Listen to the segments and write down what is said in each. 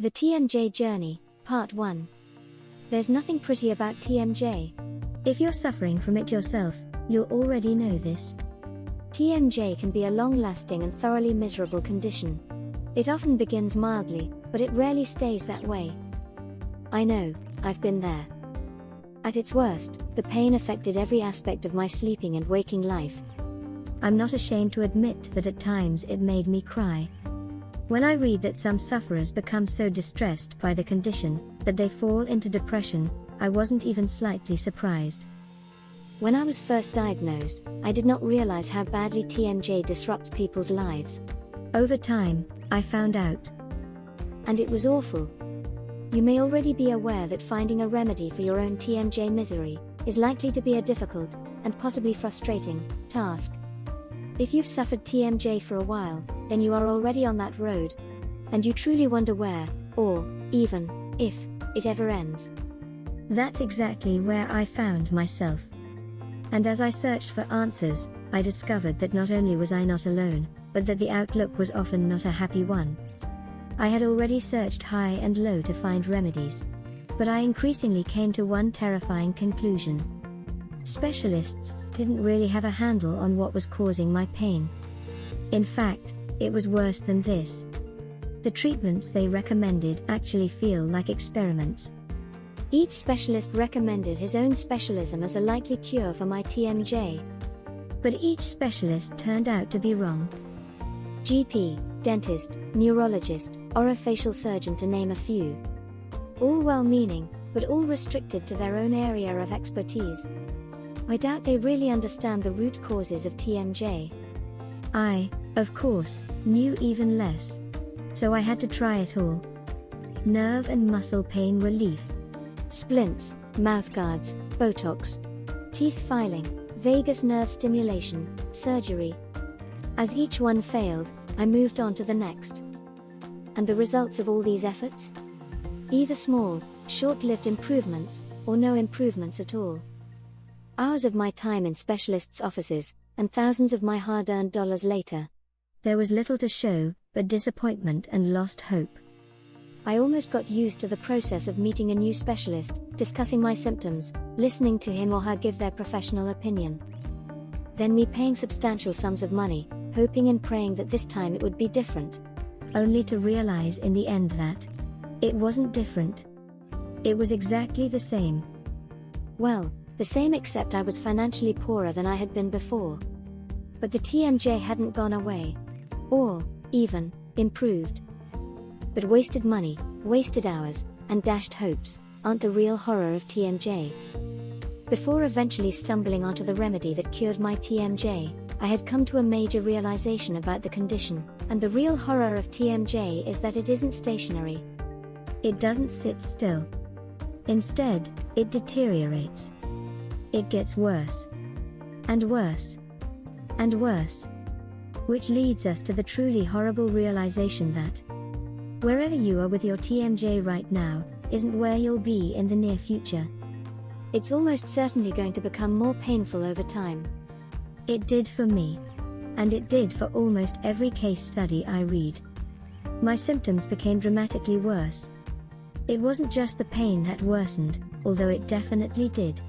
The TMJ Journey, Part 1. There's nothing pretty about TMJ. If you're suffering from it yourself, you'll already know this. TMJ can be a long-lasting and thoroughly miserable condition. It often begins mildly, but it rarely stays that way. I know, I've been there. At its worst, the pain affected every aspect of my sleeping and waking life. I'm not ashamed to admit that at times it made me cry. When I read that some sufferers become so distressed by the condition that they fall into depression, I wasn't even slightly surprised. When I was first diagnosed, I did not realize how badly TMJ disrupts people's lives. Over time, I found out. And it was awful. You may already be aware that finding a remedy for your own TMJ misery is likely to be a difficult, and possibly frustrating, task. If you've suffered TMJ for a while, then you are already on that road. And you truly wonder where, or even, if, it ever ends. That's exactly where I found myself. And as I searched for answers, I discovered that not only was I not alone, but that the outlook was often not a happy one. I had already searched high and low to find remedies. But I increasingly came to one terrifying conclusion. Specialists didn't really have a handle on what was causing my pain. In fact, it was worse than this. The treatments they recommended actually feel like experiments. Each specialist recommended his own specialism as a likely cure for my TMJ. But each specialist turned out to be wrong. GP, dentist, neurologist, orofacial surgeon, to name a few. All well-meaning, but all restricted to their own area of expertise. I doubt they really understand the root causes of TMJ. I, of course, knew even less. So I had to try it all. Nerve and muscle pain relief. Splints, mouthguards, Botox. Teeth filing, vagus nerve stimulation, surgery. As each one failed, I moved on to the next. And the results of all these efforts? Either small, short-lived improvements, or no improvements at all. Hours of my time in specialists' offices, and thousands of my hard-earned dollars later. There was little to show, but disappointment and lost hope. I almost got used to the process of meeting a new specialist, discussing my symptoms, listening to him or her give their professional opinion. Then me paying substantial sums of money, hoping and praying that this time it would be different. Only to realize in the end that it wasn't different. It was exactly the same. Well, the same, except I was financially poorer than I had been before. But the TMJ hadn't gone away. Or, even, improved. But wasted money, wasted hours, and dashed hopes aren't the real horror of TMJ. Before eventually stumbling onto the remedy that cured my TMJ, I had come to a major realization about the condition, and the real horror of TMJ is that it isn't stationary. It doesn't sit still. Instead, it deteriorates. It gets worse. And worse. And worse. Which leads us to the truly horrible realization that wherever you are with your TMJ right now, isn't where you'll be in the near future. It's almost certainly going to become more painful over time. It did for me. And it did for almost every case study I read. My symptoms became dramatically worse. It wasn't just the pain that worsened, although it definitely did.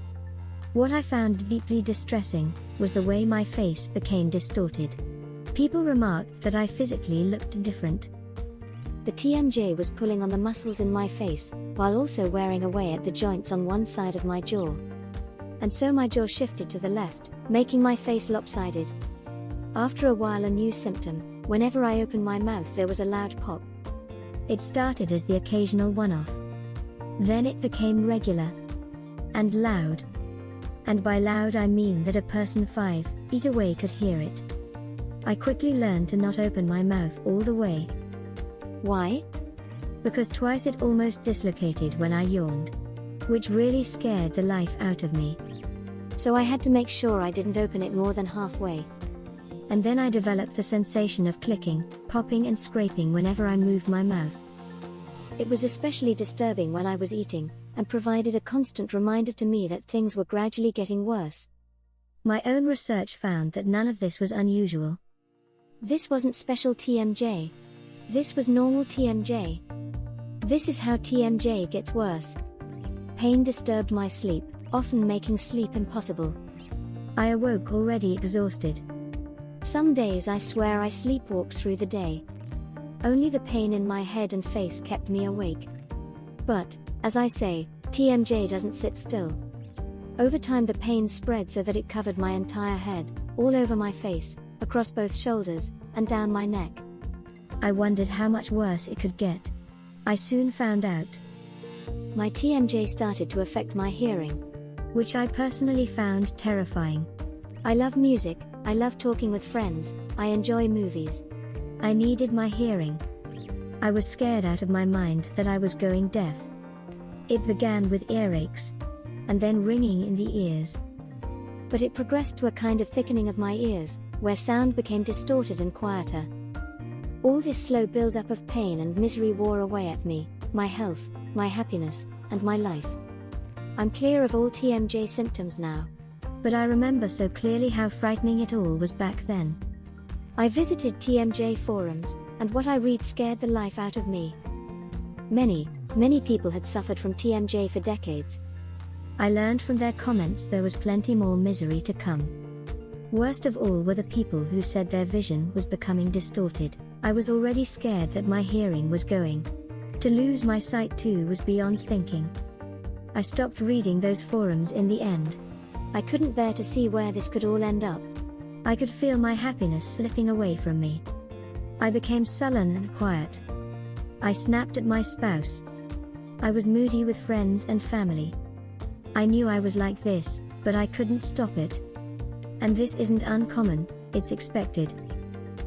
What I found deeply distressing was the way my face became distorted. People remarked that I physically looked different. The TMJ was pulling on the muscles in my face, while also wearing away at the joints on one side of my jaw. And so my jaw shifted to the left, making my face lopsided. After a while, a new symptom: whenever I opened my mouth there was a loud pop. It started as the occasional one-off. Then it became regular. And loud. And by loud I mean that a person 5 feet away could hear it. I quickly learned to not open my mouth all the way. Why? Because twice it almost dislocated when I yawned. Which really scared the life out of me. So I had to make sure I didn't open it more than halfway. And then I developed the sensation of clicking, popping and scraping whenever I moved my mouth. It was especially disturbing when I was eating, and provided a constant reminder to me that things were gradually getting worse. My own research found that none of this was unusual. This wasn't special TMJ. This was normal TMJ. This is how TMJ gets worse. Pain disturbed my sleep, often making sleep impossible. I awoke already exhausted. Some days I swear I sleepwalked through the day. Only the pain in my head and face kept me awake. But, as I say, TMJ doesn't sit still. Over time the pain spread so that it covered my entire head, all over my face, across both shoulders, and down my neck. I wondered how much worse it could get. I soon found out. My TMJ started to affect my hearing, which I personally found terrifying. I love music, I love talking with friends, I enjoy movies. I needed my hearing. I was scared out of my mind that I was going deaf. It began with earaches, and then ringing in the ears. But it progressed to a kind of thickening of my ears, where sound became distorted and quieter. All this slow build-up of pain and misery wore away at me, my health, my happiness, and my life. I'm clear of all TMJ symptoms now. But I remember so clearly how frightening it all was back then. I visited TMJ forums, and what I read scared the life out of me. Many people had suffered from TMJ for decades. I learned from their comments there was plenty more misery to come. Worst of all were the people who said their vision was becoming distorted. I was already scared that my hearing was going. To lose my sight too was beyond thinking. I stopped reading those forums in the end. I couldn't bear to see where this could all end up. I could feel my happiness slipping away from me. I became sullen and quiet. I snapped at my spouse. I was moody with friends and family. I knew I was like this, but I couldn't stop it. And this isn't uncommon, it's expected.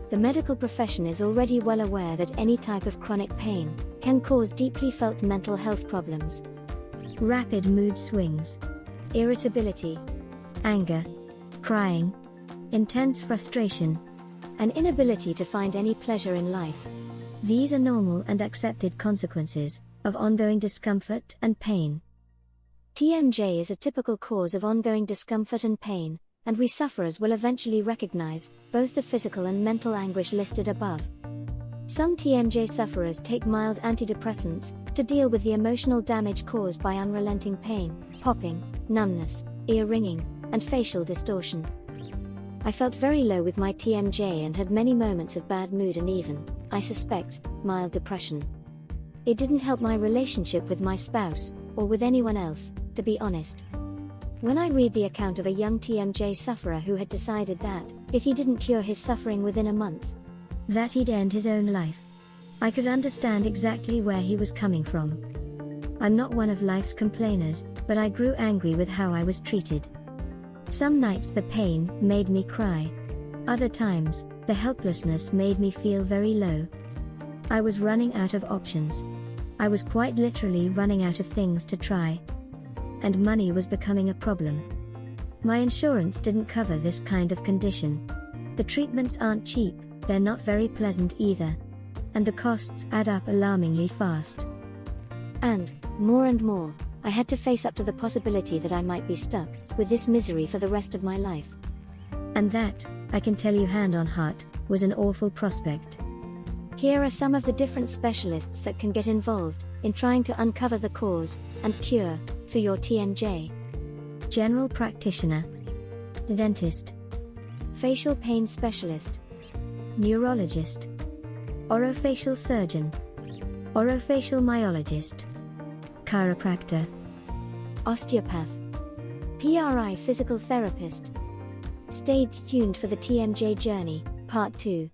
The medical profession is already well aware that any type of chronic pain can cause deeply felt mental health problems. Rapid mood swings, irritability, anger, crying, intense frustration, an inability to find any pleasure in life. These are normal and accepted consequences of ongoing discomfort and pain. TMJ is a typical cause of ongoing discomfort and pain, and we sufferers will eventually recognize both the physical and mental anguish listed above. Some TMJ sufferers take mild antidepressants to deal with the emotional damage caused by unrelenting pain, popping, numbness, ear ringing, and facial distortion. I felt very low with my TMJ and had many moments of bad mood and even, I suspect, mild depression. It didn't help my relationship with my spouse, or with anyone else, to be honest. When I read the account of a young TMJ sufferer who had decided that, if he didn't cure his suffering within a month, that he'd end his own life, I could understand exactly where he was coming from. I'm not one of life's complainers, but I grew angry with how I was treated. Some nights the pain made me cry. Other times, the helplessness made me feel very low. I was running out of options. I was quite literally running out of things to try. And money was becoming a problem. My insurance didn't cover this kind of condition. The treatments aren't cheap, they're not very pleasant either. And the costs add up alarmingly fast. And more, I had to face up to the possibility that I might be stuck with this misery for the rest of my life. And that, I can tell you hand on heart, was an awful prospect. Here are some of the different specialists that can get involved in trying to uncover the cause and cure for your TMJ. General practitioner, dentist, facial pain specialist, neurologist, orofacial surgeon, orofacial myologist, chiropractor, osteopath, PRI physical therapist. Stay tuned for the TMJ Journey, Part 2.